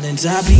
Colin Zabi.